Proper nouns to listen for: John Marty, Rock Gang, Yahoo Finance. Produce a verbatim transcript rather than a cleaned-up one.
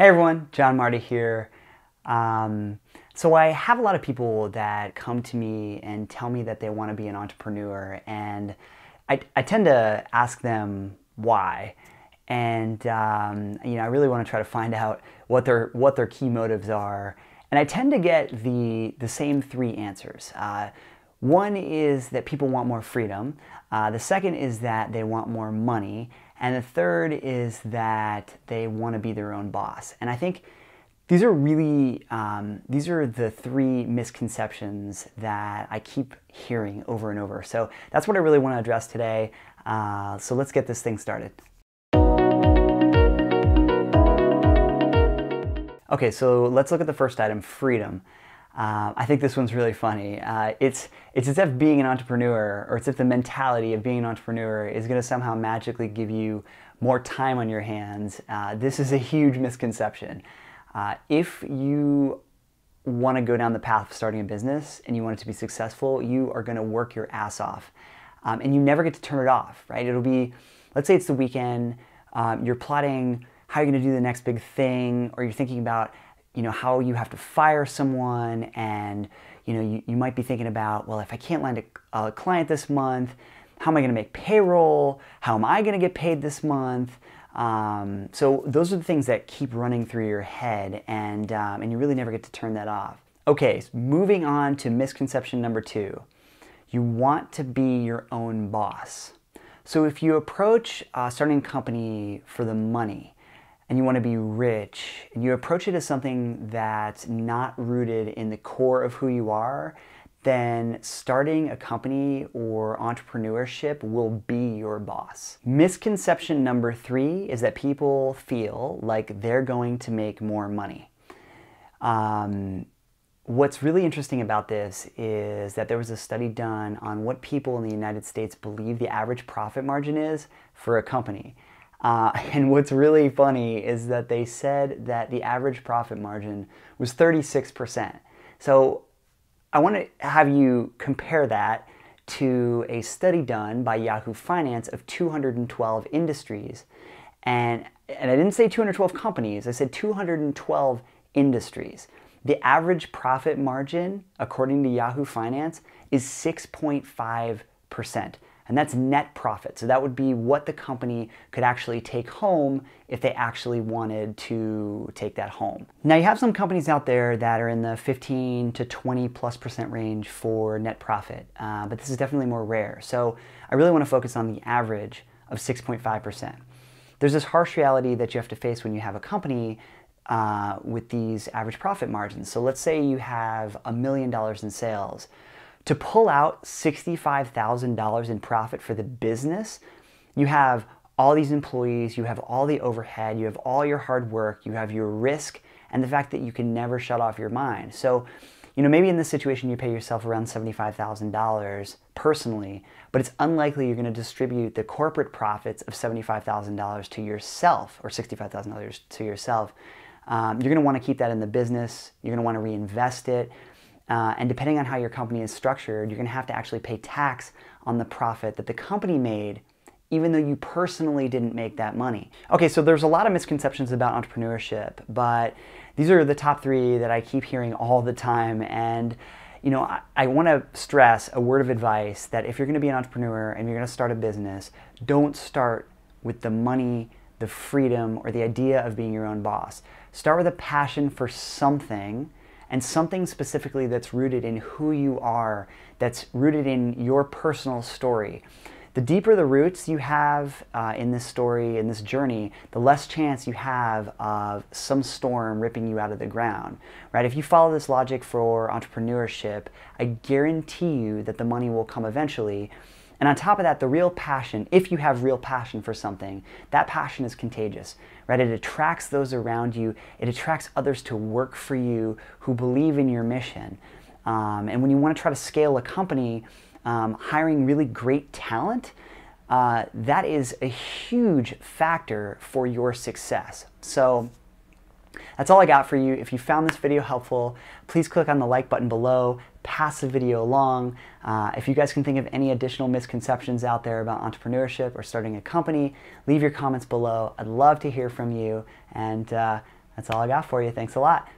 Hey everyone, John Marty here. Um, so I have a lot of people that come to me and tell me that they want to be an entrepreneur, and I, I tend to ask them why. And um, you know, I really want to try to find out what their what their key motives are. And I tend to get the the same three answers. Uh, one is that people want more freedom. Uh, the second is that they want more money. And the third is that they want to be their own boss. And I think these are really, um, these are the three misconceptions that I keep hearing over and over. So that's what I really want to address today. Uh, so let's get this thing started. Okay, so let's look at the first item, freedom. Uh, I think this one's really funny. Uh, it's, it's as if being an entrepreneur, or it's as if the mentality of being an entrepreneur is going to somehow magically give you more time on your hands. Uh, this is a huge misconception. Uh, if you want to go down the path of starting a business and you want it to be successful, you are going to work your ass off. Um, and you never get to turn it off, right? It'll be, let's say it's the weekend, um, you're plotting how you're going to do the next big thing, or you're thinking about you know, how you have to fire someone, and you know, you, you might be thinking about, well, if I can't land a, a client this month, how am I going to make payroll? How am I going to get paid this month? Um, so those are the things that keep running through your head, and, um, and you really never get to turn that off. Okay, so moving on to misconception number two. You want to be your own boss. So if you approach uh, starting a company for the money, and you want to be rich, and you approach it as something that's not rooted in the core of who you are, then starting a company or entrepreneurship will be your boss. Misconception number three is that people feel like they're going to make more money. Um, what's really interesting about this is that there was a study done on what people in the United States believe the average profit margin is for a company. Uh, and what's really funny is that they said that the average profit margin was thirty-six percent. So I want to have you compare that to a study done by Yahoo Finance of two hundred twelve industries. And, and I didn't say two hundred twelve companies, I said two hundred twelve industries. The average profit margin, according to Yahoo Finance, is six point five percent. And that's net profit. So that would be what the company could actually take home if they actually wanted to take that home. Now you have some companies out there that are in the fifteen to twenty plus percent range for net profit, uh, but this is definitely more rare. So I really want to focus on the average of six point five percent. There's this harsh reality that you have to face when you have a company uh, with these average profit margins. So let's say you have a million dollars in sales. To pull out sixty-five thousand dollars in profit for the business, you have all these employees, you have all the overhead, you have all your hard work, you have your risk, and the fact that you can never shut off your mind. So, you know, maybe in this situation you pay yourself around seventy-five thousand dollars personally, but it's unlikely you're going to distribute the corporate profits of seventy-five thousand dollars to yourself, or sixty-five thousand dollars to yourself. Um, you're going to want to keep that in the business, you're going to want to reinvest it. Uh, and depending on how your company is structured, you're going to have to actually pay tax on the profit that the company made, even though you personally didn't make that money. Okay, so there's a lot of misconceptions about entrepreneurship, but these are the top three that I keep hearing all the time. And, you know, I, I want to stress a word of advice that if you're going to be an entrepreneur and you're going to start a business, don't start with the money, the freedom, or the idea of being your own boss. Start with a passion for something, and something specifically that's rooted in who you are, that's rooted in your personal story. The deeper the roots you have uh, in this story, in this journey, the less chance you have of some storm ripping you out of the ground, right? If you follow this logic for entrepreneurship, I guarantee you that the money will come eventually. And on top of that, the real passion, if you have real passion for something, that passion is contagious, right? It attracts those around you. It attracts others to work for you who believe in your mission. Um, and when you want to try to scale a company, um, hiring really great talent, uh, that is a huge factor for your success. So that's all I got for you. If you found this video helpful, please click on the like button below, pass the video along. Uh, if you guys can think of any additional misconceptions out there about entrepreneurship or starting a company, leave your comments below. I'd love to hear from you, and uh, That's all I got for you. Thanks a lot.